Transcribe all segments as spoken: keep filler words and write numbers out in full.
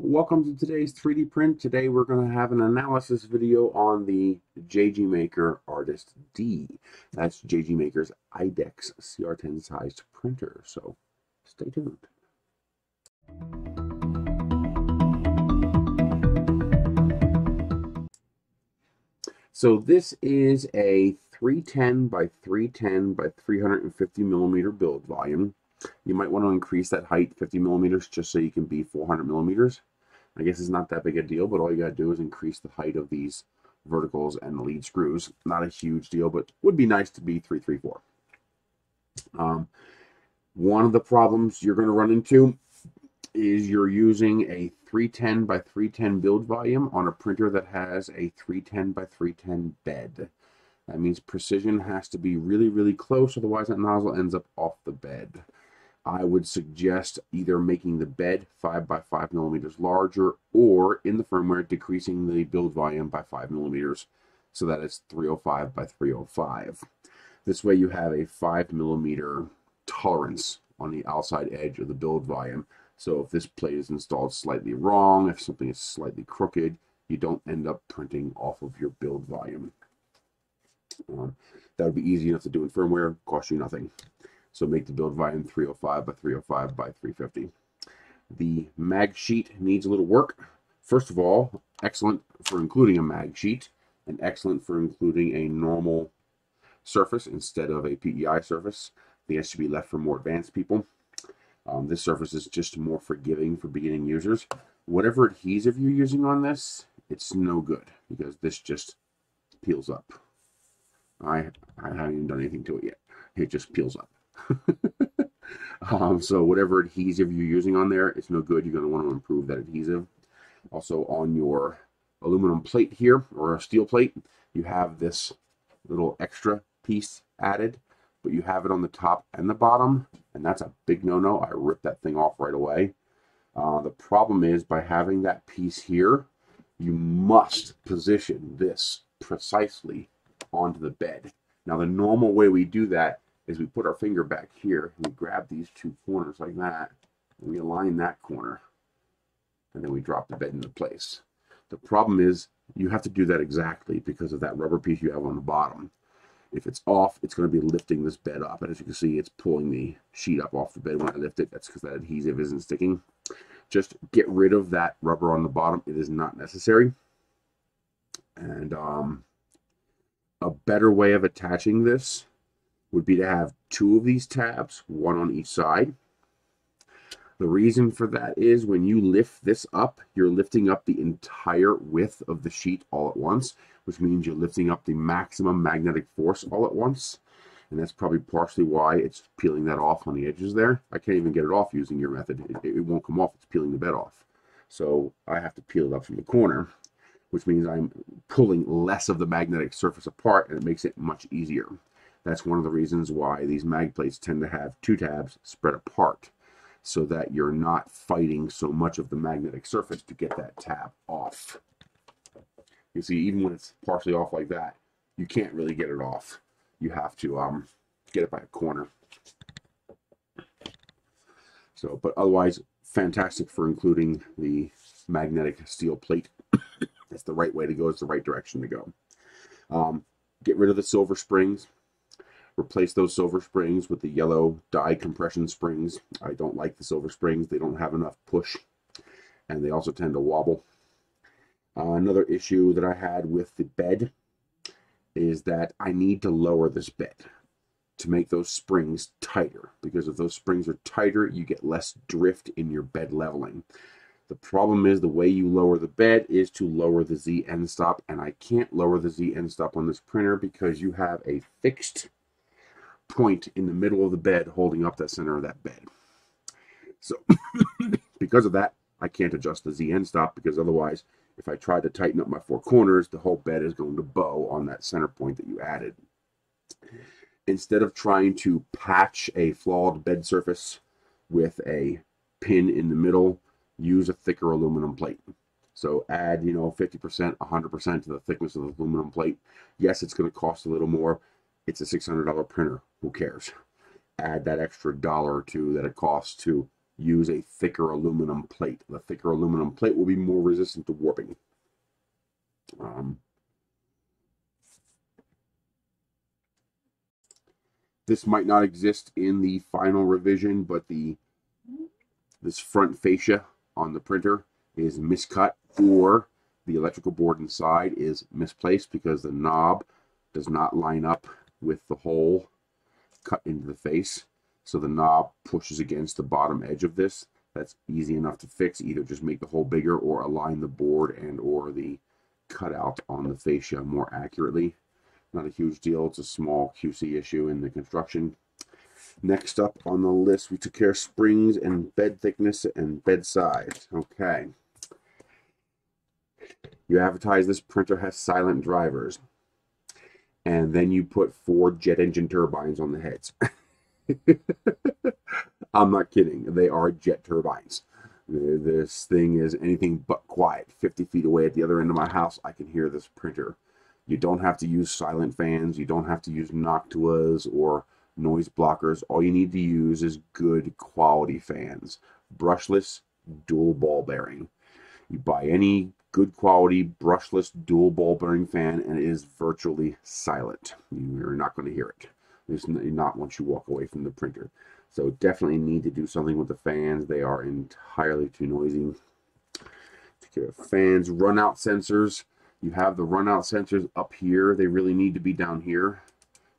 Welcome to today's three D print. Today we're going to have an analysis video on the J G Maker Artist D. That's J G Maker's IDEX C R ten sized printer. So stay tuned. So this is a three ten by three ten by three hundred fifty millimeter build volume. You might want to increase that height fifty millimeters just so you can be four hundred millimeters. I guess it's not that big a deal, but all you got to do is increase the height of these verticals and the lead screws. Not a huge deal, but would be nice to be three three four. Um, one of the problems you're going to run into is you're using a three ten by three ten build volume on a printer that has a three ten by three ten bed. That means precision has to be really, really close, otherwise that nozzle ends up off the bed. I would suggest either making the bed five by five millimeters larger, or in the firmware decreasing the build volume by five millimeters so that it's three oh five by three oh five. This way you have a five millimeter tolerance on the outside edge of the build volume. So if this plate is installed slightly wrong, if something is slightly crooked, you don't end up printing off of your build volume. Um, that would be easy enough to do in firmware, cost you nothing. So make the build volume three oh five by three oh five by three fifty. The mag sheet needs a little work. First of all, excellent for including a mag sheet, and excellent for including a normal surface instead of a P E I surface. This should be left for more advanced people. Um, this surface is just more forgiving for beginning users. Whatever adhesive you're using on this, it's no good because this just peels up. I, I haven't even done anything to it yet. It just peels up. um, so whatever adhesive you're using on there, it's no good. You're going to want to improve that adhesive. Also on your aluminum plate here, or a steel plate, you have this little extra piece added, but you have it on the top and the bottom, and that's a big no-no. I ripped that thing off right away. Uh, the problem is, by having that piece here, you must position this precisely onto the bed. Now the normal way we do that is we put our finger back here and we grab these two corners like that, and we align that corner, and then we drop the bed into place. The problem is you have to do that exactly because of that rubber piece you have on the bottom. If it's off, it's going to be lifting this bed up, and as you can see, it's pulling the sheet up off the bed when I lift it. That's because that adhesive isn't sticking. Just get rid of that rubber on the bottom. It is not necessary. And um, a better way of attaching this would be to have two of these tabs, one on each side. The reason for that is when you lift this up, you're lifting up the entire width of the sheet all at once, which means you're lifting up the maximum magnetic force all at once. And that's probably partially why it's peeling that off on the edges there. I can't even get it off using your method. It, it won't come off. It's peeling the bed off. So I have to peel it up from the corner, which means I'm pulling less of the magnetic surface apart, and it makes it much easier. That's one of the reasons why these mag plates tend to have two tabs spread apart, so that you're not fighting so much of the magnetic surface to get that tab off. You see, even when it's partially off like that, you can't really get it off. You have to um, get it by a corner. So, but otherwise, fantastic for including the magnetic steel plate. That's the right way to go. It's the right direction to go. Um, get rid of the silver springs. Replace those silver springs with the yellow dye compression springs. I don't like the silver springs. They don't have enough push, and they also tend to wobble. Uh, another issue that I had with the bed is that I need to lower this bed to make those springs tighter, because if those springs are tighter, you get less drift in your bed leveling. The problem is the way you lower the bed is to lower the Z end stop, and I can't lower the Z end stop on this printer because you have a fixed point in the middle of the bed holding up the center of that bed. So because of that, I can't adjust the Z end stop, because otherwise if I try to tighten up my four corners, the whole bed is going to bow on that center point that you added. Instead of trying to patch a flawed bed surface with a pin in the middle, use a thicker aluminum plate. So add, you know, fifty percent, one hundred percent to the thickness of the aluminum plate. Yes, it's going to cost a little more. It's a six hundred dollar printer. Who cares? Add that extra dollar or two that it costs to use a thicker aluminum plate. The thicker aluminum plate will be more resistant to warping. Um, this might not exist in the final revision, but the this front fascia on the printer is miscut, or the electrical board inside is misplaced because the knob does not line up with the hole cut into the face. So the knob pushes against the bottom edge of this. That's easy enough to fix. Either just make the hole bigger or align the board and or the cutout on the fascia more accurately. Not a huge deal. It's a small Q C issue in the construction. Next up on the list, we took care of springs and bed thickness and bed size. Okay. You advertise this printer has silent drivers, and then you put four jet engine turbines on the heads. I'm not kidding. They are jet turbines. This thing is anything but quiet. fifty feet away at the other end of my house, I can hear this printer. You don't have to use silent fans. You don't have to use Noctuas or noise blockers. All you need to use is good quality fans. Brushless, dual ball bearing. You buy any good quality brushless dual ball bearing fan and it is virtually silent. You're not going to hear it. It's not once you walk away from the printer. So definitely need to do something with the fans. They are entirely too noisy. Take care of fans. Runout sensors. You have the runout sensors up here. They really need to be down here,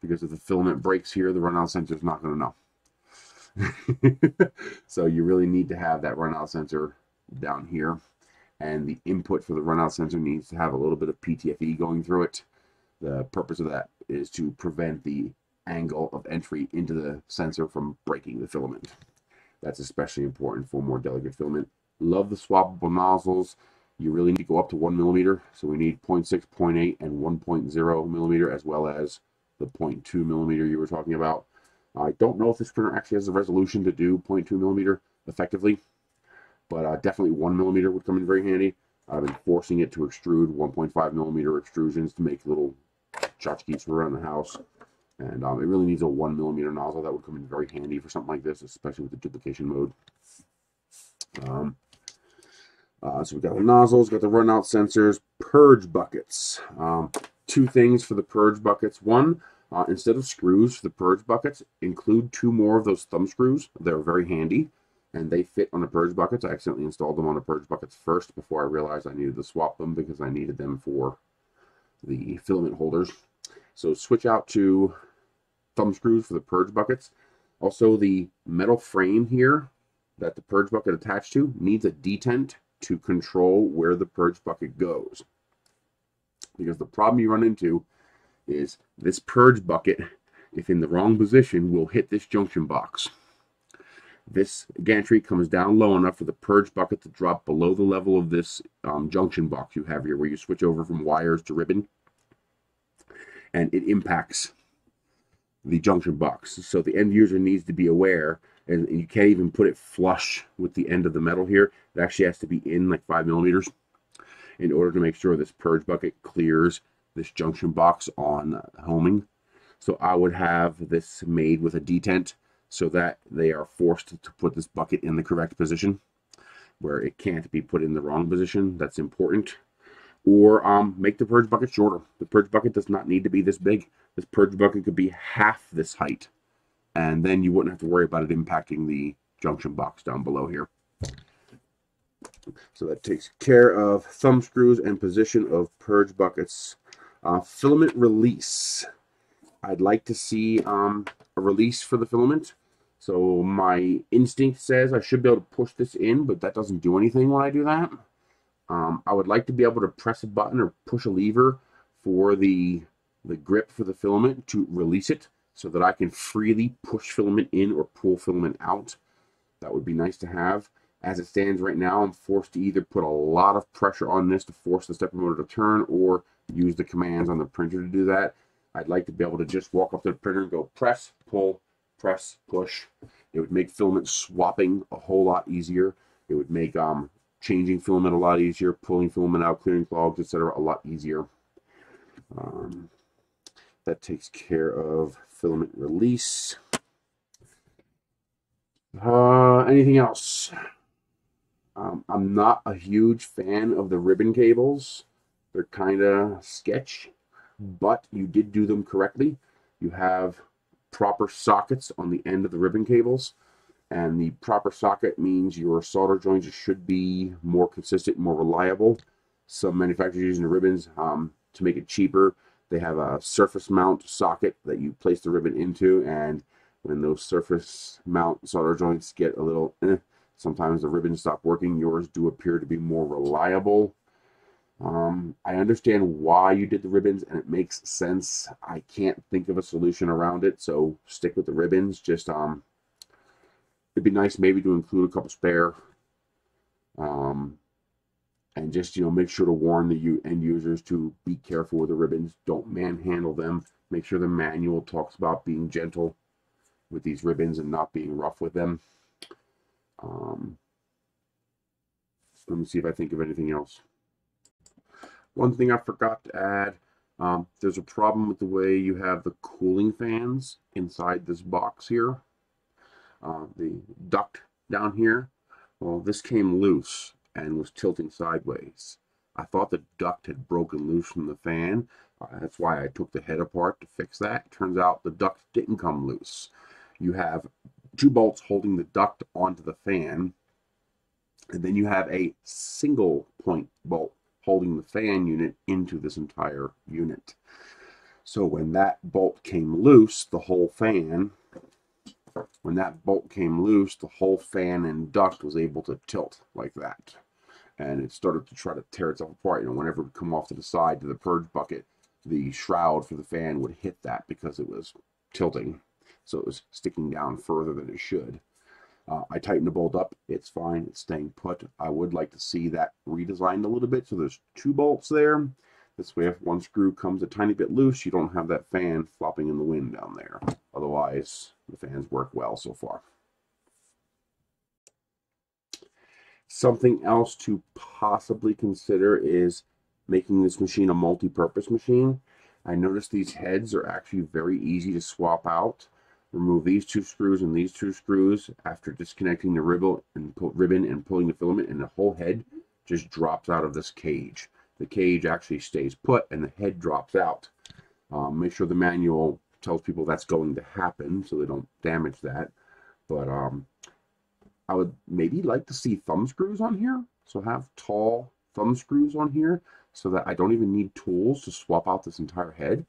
because if the filament breaks here, the runout sensor is not going to know. So you really need to have that runout sensor down here. And the input for the runout sensor needs to have a little bit of P T F E going through it. The purpose of that is to prevent the angle of entry into the sensor from breaking the filament. That's especially important for more delicate filament. Love the swappable nozzles. You really need to go up to one millimeter. So we need zero point six, zero point eight, and one point zero millimeter, as well as the zero point two millimeter you were talking about. I don't know if this printer actually has the resolution to do zero point two millimeter effectively, but uh, definitely one millimeter would come in very handy. I've been forcing it to extrude one point five millimeter extrusions to make little tchotchkes around the house. And um, it really needs a one millimeter nozzle. That would come in very handy for something like this, especially with the duplication mode. Um, uh, so we've got the nozzles, got the runout sensors, purge buckets. Um, two things for the purge buckets. One, uh, instead of screws for the purge buckets, include two more of those thumb screws. They're very handy, and they fit on the purge buckets. I accidentally installed them on the purge buckets first before I realized I needed to swap them because I needed them for the filament holders. So switch out to thumb screws for the purge buckets. Also, the metal frame here that the purge bucket attached to needs a detent to control where the purge bucket goes. Because the problem you run into is this purge bucket, if in the wrong position, will hit this junction box. This gantry comes down low enough for the purge bucket to drop below the level of this um, junction box you have here, where you switch over from wires to ribbon, and it impacts the junction box. So the end user needs to be aware, and you can't even put it flush with the end of the metal here. It actually has to be in like five millimeters in order to make sure this purge bucket clears this junction box on homing. So I would have this made with a detent, so that they are forced to put this bucket in the correct position, where it can't be put in the wrong position. That's important. Or um, make the purge bucket shorter. The purge bucket does not need to be this big. This purge bucket could be half this height, and then you wouldn't have to worry about it impacting the junction box down below here. So that takes care of thumb screws and position of purge buckets. Uh, filament release. I'd like to see um, a release for the filament. So my instinct says I should be able to push this in, but that doesn't do anything when I do that. Um, I would like to be able to press a button or push a lever for the, the grip for the filament to release it, so that I can freely push filament in or pull filament out. That would be nice to have. As it stands right now, I'm forced to either put a lot of pressure on this to force the stepper motor to turn, or use the commands on the printer to do that. I'd like to be able to just walk up to the printer and go press, pull, press, push. It would make filament swapping a whole lot easier. It would make um, changing filament a lot easier, pulling filament out, clearing clogs, et cetera a lot easier. Um, that takes care of filament release. Uh, anything else? Um, I'm not a huge fan of the ribbon cables. They're kind of sketch, but you did do them correctly. You have proper sockets on the end of the ribbon cables, and the proper socket means your solder joints should be more consistent, more reliable. Some manufacturers using the ribbons um, to make it cheaper. They have a surface mount socket that you place the ribbon into, and when those surface mount solder joints get a little, eh, sometimes the ribbons stop working. Yours do appear to be more reliable. Um, I understand why you did the ribbons, and it makes sense. I can't think of a solution around it, so stick with the ribbons. Just um, it'd be nice maybe to include a couple spare. Um, And just, you know, make sure to warn the end users to be careful with the ribbons. Don't manhandle them. Make sure the manual talks about being gentle with these ribbons and not being rough with them. Um, let me see if I think of anything else. One thing I forgot to add, um, there's a problem with the way you have the cooling fans inside this box here. Uh, the duct down here, well, this came loose and was tilting sideways. I thought the duct had broken loose from the fan. Uh, that's why I took the head apart to fix that. Turns out the duct didn't come loose. You have two bolts holding the duct onto the fan, and then you have a single point bolt holding the fan unit into this entire unit. So when that bolt came loose, the whole fan, when that bolt came loose, the whole fan and duct was able to tilt like that. And it started to try to tear itself apart. You know, whenever it would come off to the side to the purge bucket, the shroud for the fan would hit that because it was tilting. So it was sticking down further than it should. Uh, I tightened the bolt up. It's fine. It's staying put. I would like to see that redesigned a little bit. So there's two bolts there. This way, if one screw comes a tiny bit loose, you don't have that fan flopping in the wind down there. Otherwise, the fans work well so far. Something else to possibly consider is making this machine a multi-purpose machine. I noticed these heads are actually very easy to swap out. Remove these two screws and these two screws after disconnecting the ribbon and ribbon and pulling the filament, and the whole head just drops out of this cage. The cage actually stays put and the head drops out. Um, make sure the manual tells people that's going to happen so they don't damage that. But um, I would maybe like to see thumb screws on here. So have tall thumb screws on here so that I don't even need tools to swap out this entire head.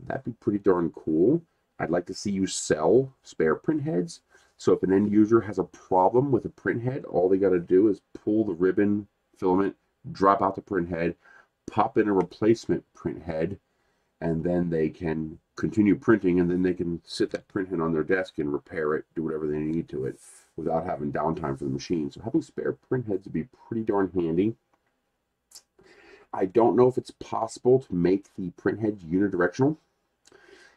That'd be pretty darn cool. I'd like to see you sell spare print heads. So if an end user has a problem with a print head, all they got to do is pull the ribbon filament, drop out the print head, pop in a replacement print head, and then they can continue printing, and then they can sit that print head on their desk and repair it, do whatever they need to it without having downtime for the machine. So having spare print heads would be pretty darn handy. I don't know if it's possible to make the print heads unidirectional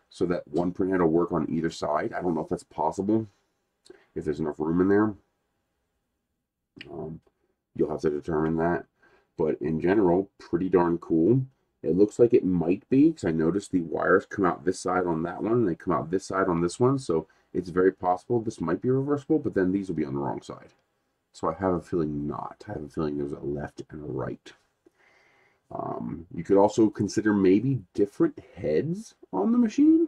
so that one print head will work on either side. I don't know if that's possible, if there's enough room in there. Um, you'll have to determine that. But in general, pretty darn cool. It looks like it might be, because I noticed the wires come out this side on that one, and they come out this side on this one, so it's very possible this might be reversible, but then these will be on the wrong side. So I have a feeling not. I have a feeling there's a left and a right. Um, you could also consider maybe different heads on the machine.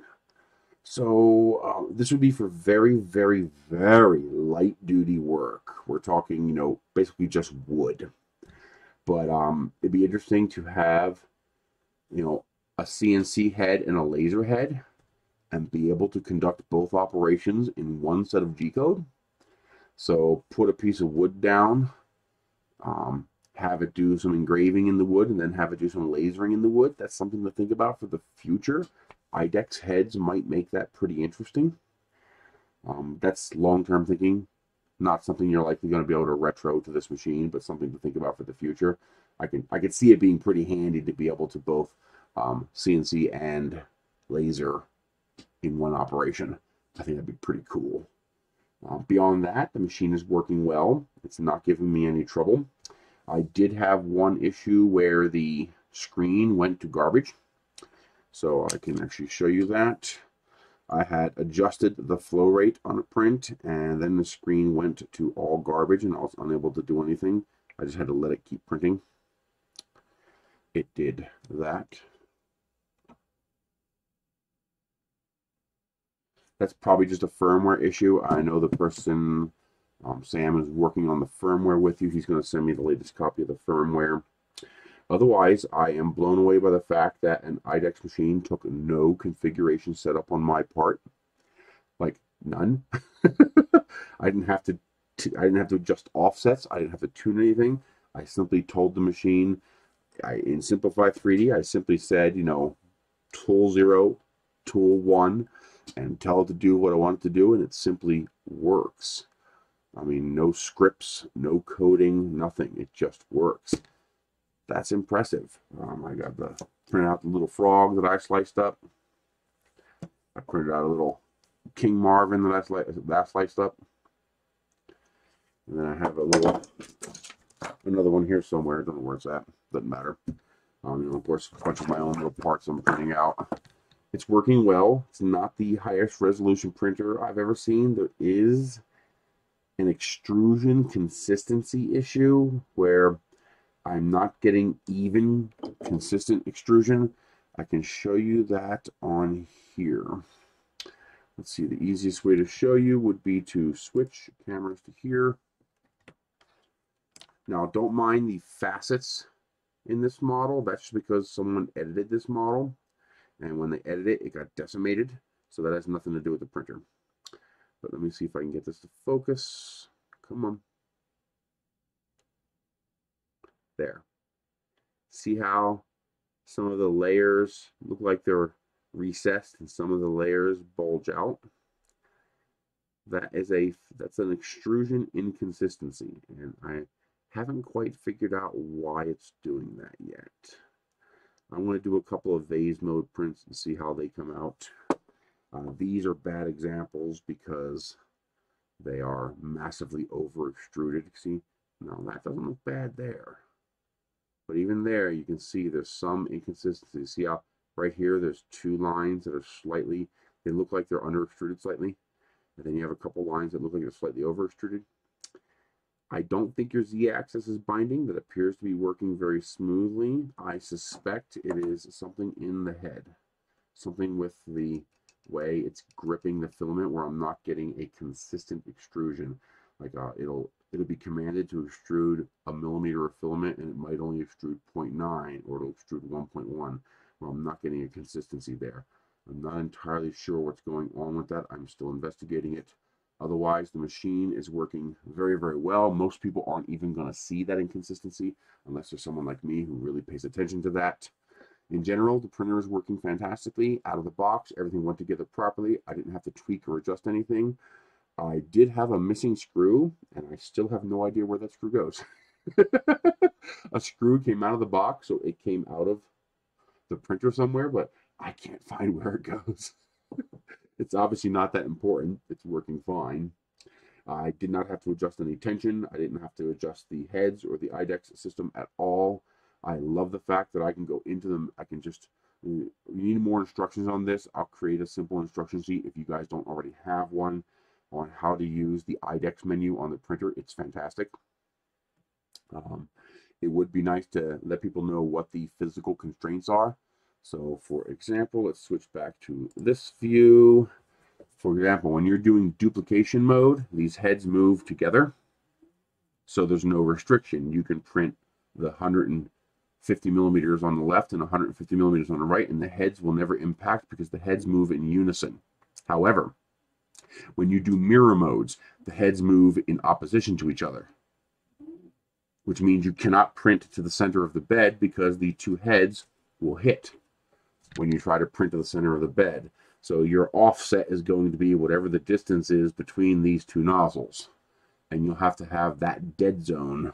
So uh, this would be for very, very, very light-duty work. We're talking, you know, basically just wood. But um, it'd be interesting to have, you know, a C N C head and a laser head and be able to conduct both operations in one set of G-code. So put a piece of wood down, um, have it do some engraving in the wood, and then have it do some lasering in the wood. That's something to think about for the future. I DEX heads might make that pretty interesting. Um, that's long-term thinking. Not something you're likely going to be able to retro to this machine, but something to think about for the future. I can I could see it being pretty handy to be able to both um, C N C and laser in one operation. I think that'd be pretty cool. Uh, beyond that, the machine is working well. It's not giving me any trouble. I did have one issue where the screen went to garbage. So I can actually show you that. I had adjusted the flow rate on a print, and then the screen went to all garbage and I was unable to do anything. I just had to let it keep printing. It did that. That's probably just a firmware issue. I know the person, um, Sam, is working on the firmware with you. He's going to send me the latest copy of the firmware. Otherwise, I am blown away by the fact that an IDEX machine took no configuration setup on my part, like none. I didn't have to, t I didn't have to adjust offsets. I didn't have to tune anything. I simply told the machine, I in Simplify three D, I simply said, you know, tool zero, tool one, and tell it to do what I want it to do, and it simply works. I mean, no scripts, no coding, nothing. It just works. That's impressive. Um, I got the print out the little frog that I sliced up. I printed out a little King Marvin that I, sli that I sliced up. And then I have a little, another one here somewhere. Don't know where it's at. Doesn't matter. Um, you know, of course, a bunch of my own little parts I'm printing out. It's working well. It's not the highest resolution printer I've ever seen. There is an extrusion consistency issue where I'm not getting even consistent extrusion. I can show you that on here. Let's see, the easiest way to show you would be to switch cameras to here. Now, don't mind the facets in this model. That's because someone edited this model. And when they edited it, it got decimated. So that has nothing to do with the printer. But let me see if I can get this to focus. Come on. There. See how some of the layers look like they're recessed and some of the layers bulge out? That is a that's an extrusion inconsistency, and I haven't quite figured out why it's doing that yet. I'm going to do a couple of vase mode prints and see how they come out. Uh, these are bad examples because they are massively over extruded. See, now that doesn't look bad there. But even there, you can see there's some inconsistency. See how right here, there's two lines that are slightly, they look like they're under extruded slightly. And then you have a couple lines that look like they're slightly over extruded. I don't think your Z-axis is binding. That appears to be working very smoothly. I suspect it is something in the head. Something with the way it's gripping the filament where I'm not getting a consistent extrusion. Like uh, it'll, it'll be commanded to extrude a millimeter of filament, and it might only extrude zero point nine, or it'll extrude one point one. Well, I'm not getting a consistency there. I'm not entirely sure what's going on with that. I'm still investigating it. Otherwise, the machine is working very, very well. Most people aren't even going to see that inconsistency, unless there's someone like me who really pays attention to that. In general, the printer is working fantastically. Out of the box, everything went together properly. I didn't have to tweak or adjust anything. I did have a missing screw, and I still have no idea where that screw goes. A screw came out of the box, so it came out of the printer somewhere, but I can't find where it goes. It's obviously not that important. It's working fine. I did not have to adjust any tension. I didn't have to adjust the heads or the IDEX system at all. I love the fact that I can go into them. I can just, you need more instructions on this. I'll create a simple instruction sheet if you guys don't already have one, on how to use the IDEX menu on the printer. It's fantastic. Um, it would be nice to let people know what the physical constraints are. So for example, let's switch back to this view. For example, when you're doing duplication mode, these heads move together. So there's no restriction. You can print the one hundred fifty millimeters on the left and one hundred fifty millimeters on the right, and the heads will never impact because the heads move in unison. However, when you do mirror modes, the heads move in opposition to each other, which means you cannot print to the center of the bed because the two heads will hit when you try to print to the center of the bed. So your offset is going to be whatever the distance is between these two nozzles, and you'll have to have that dead zone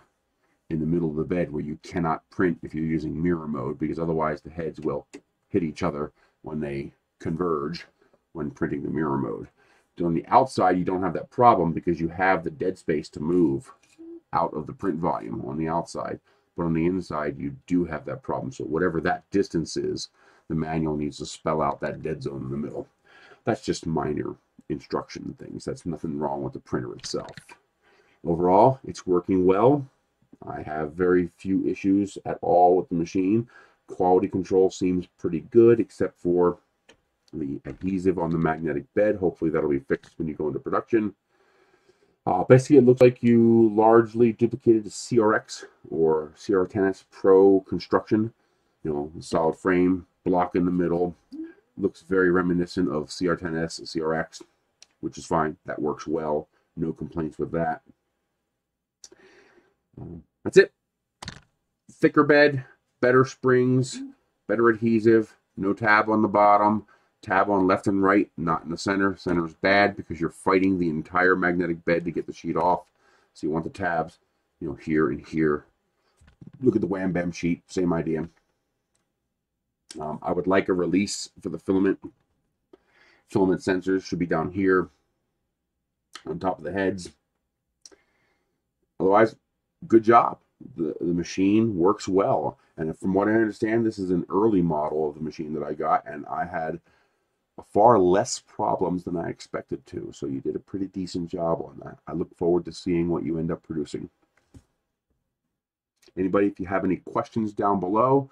in the middle of the bed where you cannot print if you're using mirror mode, because otherwise the heads will hit each other when they converge when printing the mirror mode. On the outside, you don't have that problem because you have the dead space to move out of the print volume on the outside. But on the inside, you do have that problem. So whatever that distance is, the manual needs to spell out that dead zone in the middle. That's just minor instruction things. That's nothing wrong with the printer itself. Overall, it's working well. I have very few issues at all with the machine. Quality control seems pretty good, except for the adhesive on the magnetic bed. Hopefully that'll be fixed when you go into production. Uh, basically, it looks like you largely duplicated the C R X or C R ten S Pro construction. You know, solid frame, block in the middle. Looks very reminiscent of C R ten S and C R X, which is fine. That works well. No complaints with that. Um, that's it. Thicker bed, better springs, better adhesive, no tab on the bottom, tab on left and right, not in the center. Center is bad because you're fighting the entire magnetic bed to get the sheet off. So you want the tabs, you know, here and here. Look at the Wham Bam sheet, same idea. Um, I would like a release for the filament. Filament sensors should be down here on top of the heads. Otherwise, good job. The, the machine works well. And from what I understand, this is an early model of the machine that I got, and I had far less problems than I expected to. So you did a pretty decent job on that. I look forward to seeing what you end up producing. Anybody, if you have any questions down below,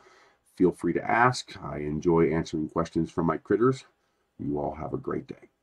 feel free to ask. I enjoy answering questions from my critters. You all have a great day.